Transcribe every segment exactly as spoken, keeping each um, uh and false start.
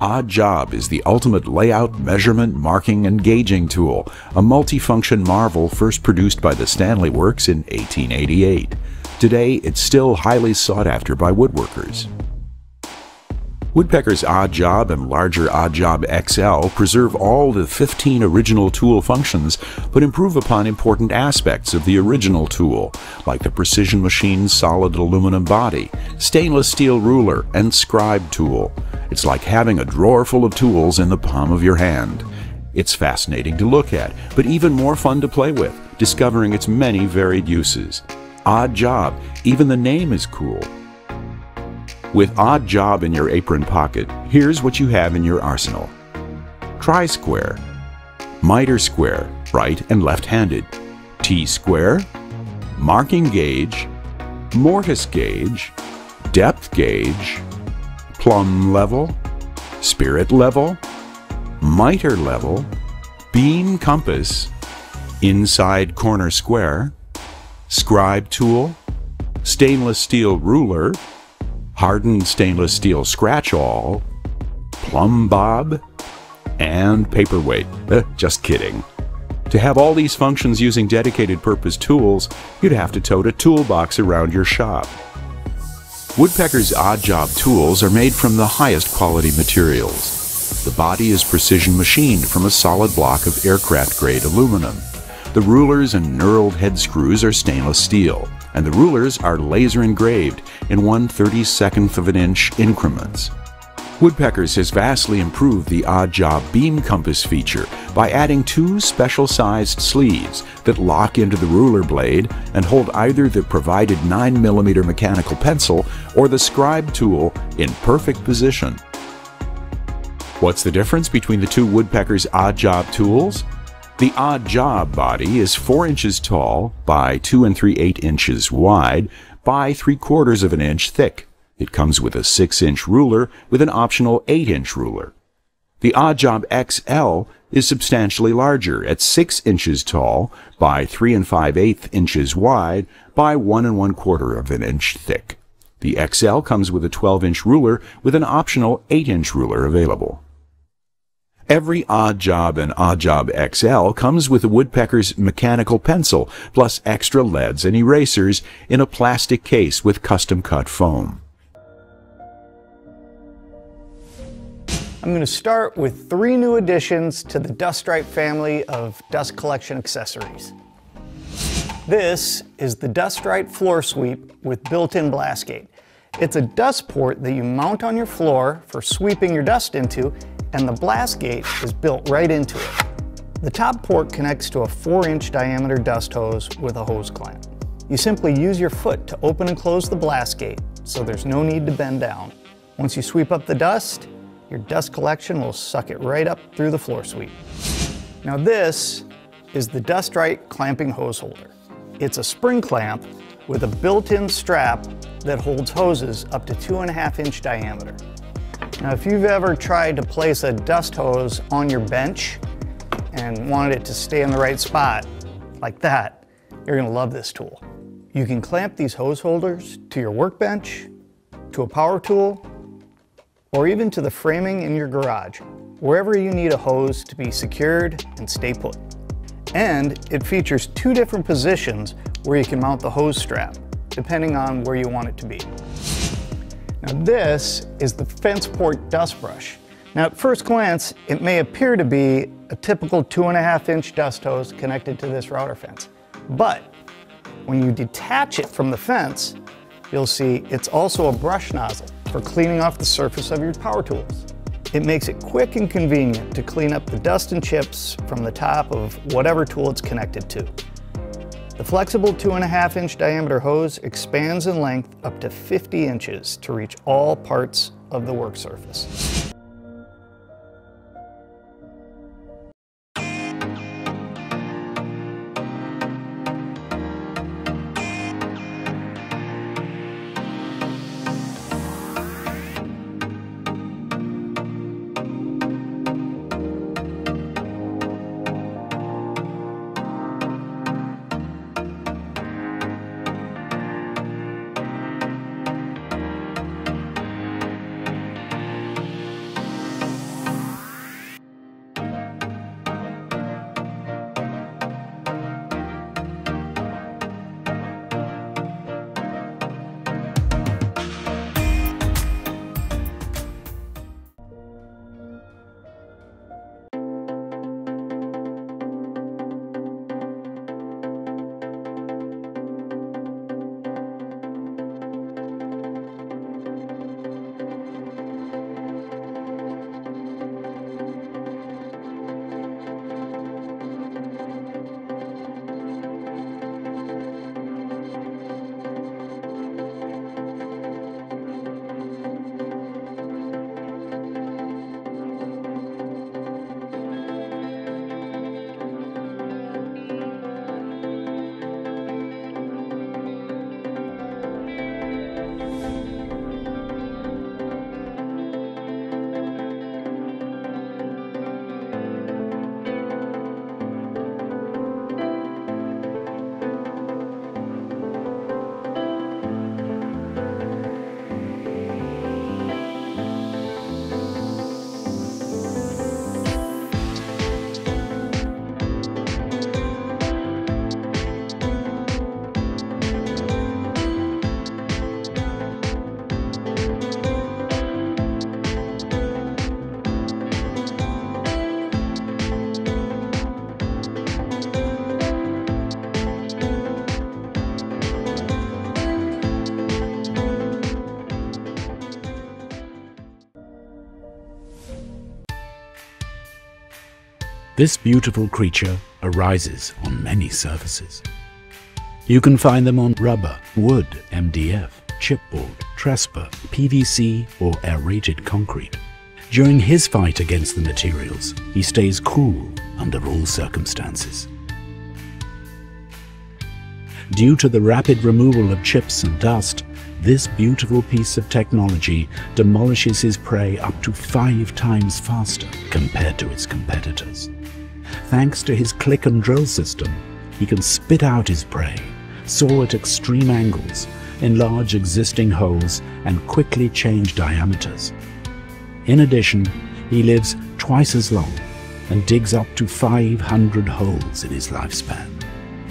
Odd Job is the ultimate layout, measurement, marking, and gauging tool, a multifunction marvel first produced by the Stanley Works in eighteen eighty-eight. Today, it's still highly sought after by woodworkers. Woodpecker's Odd Job and larger Odd Job X L preserve all the fifteen original tool functions, but improve upon important aspects of the original tool, like the precision machine's solid aluminum body, stainless steel ruler, and scribe tool. It's like having a drawer full of tools in the palm of your hand. It's fascinating to look at, but even more fun to play with, discovering its many varied uses. Odd Job, even the name is cool. With Odd Job in your apron pocket, here's what you have in your arsenal. Tri-square, miter square, right and left-handed, T-square, marking gauge, mortise gauge, depth gauge, plumb level, spirit level, miter level, beam compass, inside corner square, scribe tool, stainless steel ruler, hardened stainless steel scratch-all, plumb bob, and paperweight. Eh, just kidding. To have all these functions using dedicated purpose tools, you'd have to tote a toolbox around your shop. Woodpecker's Odd Job tools are made from the highest quality materials. The body is precision machined from a solid block of aircraft-grade aluminum. The rulers and knurled head screws are stainless steel, and the rulers are laser engraved in one thirty-second of an inch increments. Woodpecker's has vastly improved the Odd Job beam compass feature by adding two special-sized sleeves that lock into the ruler blade and hold either the provided nine millimeter mechanical pencil or the scribe tool in perfect position. What's the difference between the two Woodpecker's Odd Job tools? The Odd Job body is four inches tall by two and three eighths inches wide by three quarters of an inch thick. It comes with a six inch ruler with an optional eight inch ruler. The Odd Job X L is substantially larger at six inches tall by three and five eighths inches wide by one and one quarter of an inch thick. The X L comes with a twelve inch ruler with an optional eight inch ruler available. Every Odd Job and Odd Job X L comes with a Woodpecker's mechanical pencil plus extra leads and erasers in a plastic case with custom-cut foam. I'm going to start with three new additions to the Dust Right family of dust collection accessories. This is the Dust Right floor sweep with built-in Blastgate. It's a dust port that you mount on your floor for sweeping your dust into, and the blast gate is built right into it. The top port connects to a four inch diameter dust hose with a hose clamp. You simply use your foot to open and close the blast gate, so there's no need to bend down. Once you sweep up the dust, your dust collection will suck it right up through the floor sweep. Now this is the Dust Right clamping hose holder. It's a spring clamp with a built-in strap that holds hoses up to two and a half inch diameter. Now, if you've ever tried to place a dust hose on your bench and wanted it to stay in the right spot, like that, you're gonna love this tool. You can clamp these hose holders to your workbench, to a power tool, or even to the framing in your garage, wherever you need a hose to be secured and stay put. And it features two different positions where you can mount the hose strap, depending on where you want it to be. Now this is the fence port dust brush. Now at first glance, it may appear to be a typical two and a half inch dust hose connected to this router fence. But when you detach it from the fence, you'll see it's also a brush nozzle for cleaning off the surface of your power tools. It makes it quick and convenient to clean up the dust and chips from the top of whatever tool it's connected to. The flexible two and a half inch diameter hose expands in length up to fifty inches to reach all parts of the work surface. This beautiful creature arises on many surfaces. You can find them on rubber, wood, M D F, chipboard, tresper, P V C or aerated concrete. During his fight against the materials, he stays cool under all circumstances. Due to the rapid removal of chips and dust, this beautiful piece of technology demolishes his prey up to five times faster compared to its competitors. Thanks to his click and drill system, he can spit out his prey, saw at extreme angles, enlarge existing holes, and quickly change diameters. In addition, he lives twice as long and digs up to five hundred holes in his lifespan.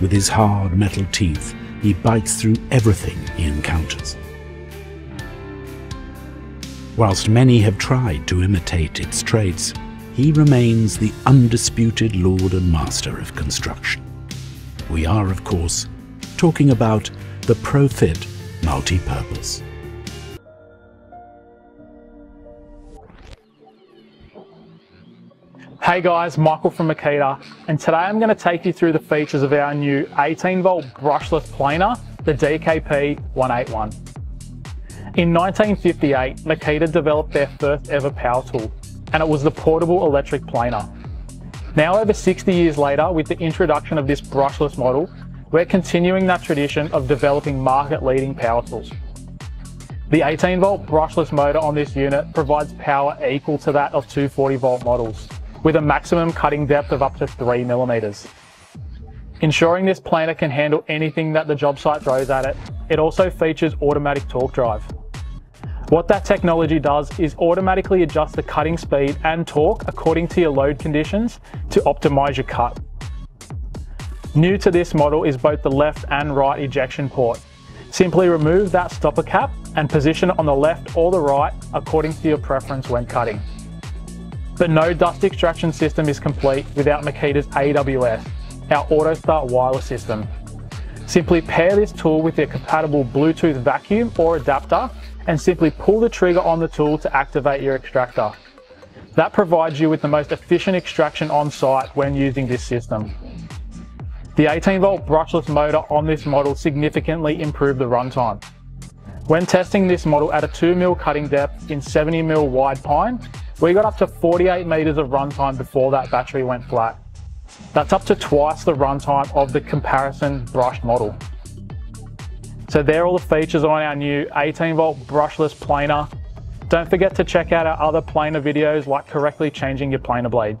With his hard metal teeth, he bites through everything he encounters. Whilst many have tried to imitate its traits, he remains the undisputed lord and master of construction. We are, of course, talking about the Pro-Fit multi-purpose. Hey guys, Michael from Makita, and today I'm going to take you through the features of our new eighteen volt brushless planer, the D K P one eighty-one. In nineteen fifty-eight, Makita developed their first ever power tool, and it was the portable electric planer. Now over sixty years later, with the introduction of this brushless model, we're continuing that tradition of developing market-leading power tools. The eighteen volt brushless motor on this unit provides power equal to that of two forty volt models, with a maximum cutting depth of up to three millimeters. Ensuring this planer can handle anything that the job site throws at it, it also features automatic torque drive. What that technology does is automatically adjust the cutting speed and torque according to your load conditions to optimize your cut. New to this model is both the left and right ejection port. Simply remove that stopper cap and position it on the left or the right according to your preference when cutting. But no dust extraction system is complete without Makita's A W S, our AutoStart wireless system. Simply pair this tool with your compatible Bluetooth vacuum or adapter and simply pull the trigger on the tool to activate your extractor. That provides you with the most efficient extraction on site when using this system. The eighteen volt brushless motor on this model significantly improved the runtime. When testing this model at a two mil cutting depth in seventy mil wide pine, we got up to forty-eight meters of runtime before that battery went flat. That's up to twice the runtime of the comparison brushed model. So there are all the features on our new eighteen volt brushless planer. Don't forget to check out our other planer videos like correctly changing your planer blade.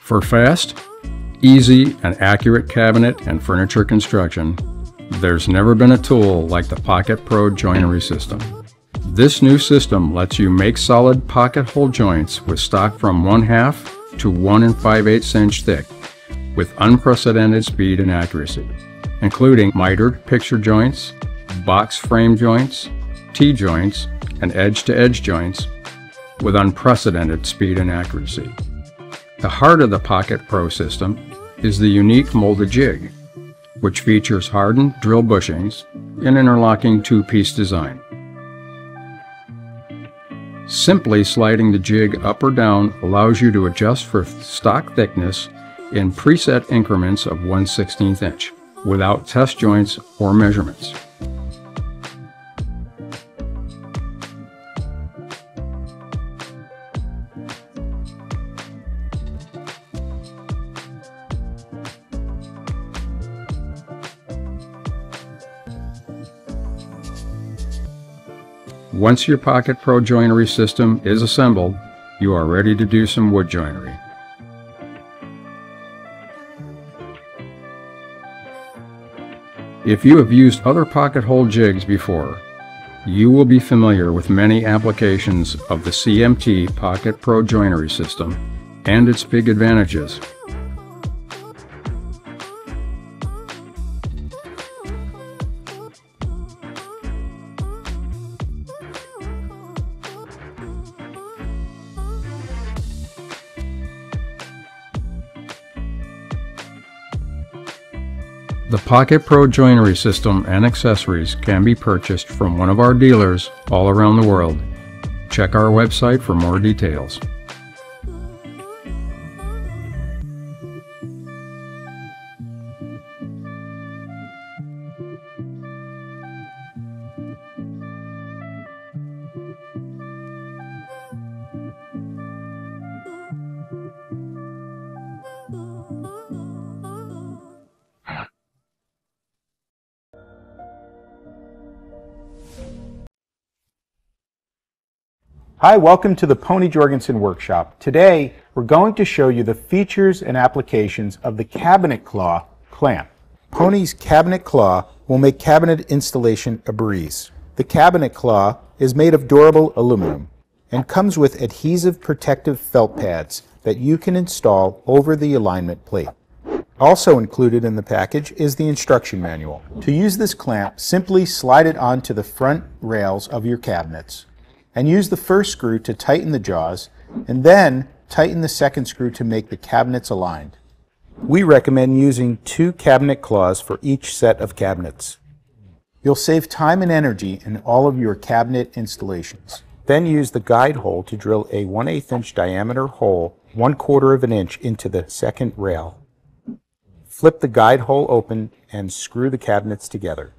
For fast, easy, and accurate cabinet and furniture construction, there's never been a tool like the Pocket Pro joinery system. This new system lets you make solid pocket hole joints with stock from one half to one and five eighths inch thick with unprecedented speed and accuracy, including mitered picture joints, box frame joints, T-joints, and edge-to-edge joints with unprecedented speed and accuracy. The heart of the Pocket Pro system is the unique molded jig, which features hardened drill bushings and interlocking two-piece design. Simply sliding the jig up or down allows you to adjust for stock thickness in preset increments of one sixteenth inch without test joints or measurements. Once your Pocket Pro joinery system is assembled, you are ready to do some wood joinery. If you have used other pocket hole jigs before, you will be familiar with many applications of the C M T Pocket Pro joinery system and its big advantages. The Pocket Pro joinery system and accessories can be purchased from one of our dealers all around the world. Check our website for more details. Hi, welcome to the Pony Jorgensen workshop. Today, we're going to show you the features and applications of the cabinet claw clamp. Pony's cabinet claw will make cabinet installation a breeze. The cabinet claw is made of durable aluminum and comes with adhesive protective felt pads that you can install over the alignment plate. Also included in the package is the instruction manual. To use this clamp, simply slide it onto the front rails of your cabinets and use the first screw to tighten the jaws, and then tighten the second screw to make the cabinets aligned. We recommend using two cabinet claws for each set of cabinets. You'll save time and energy in all of your cabinet installations. Then use the guide hole to drill a one eighth inch diameter hole one quarter of an inch into the second rail. Flip the guide hole open and screw the cabinets together.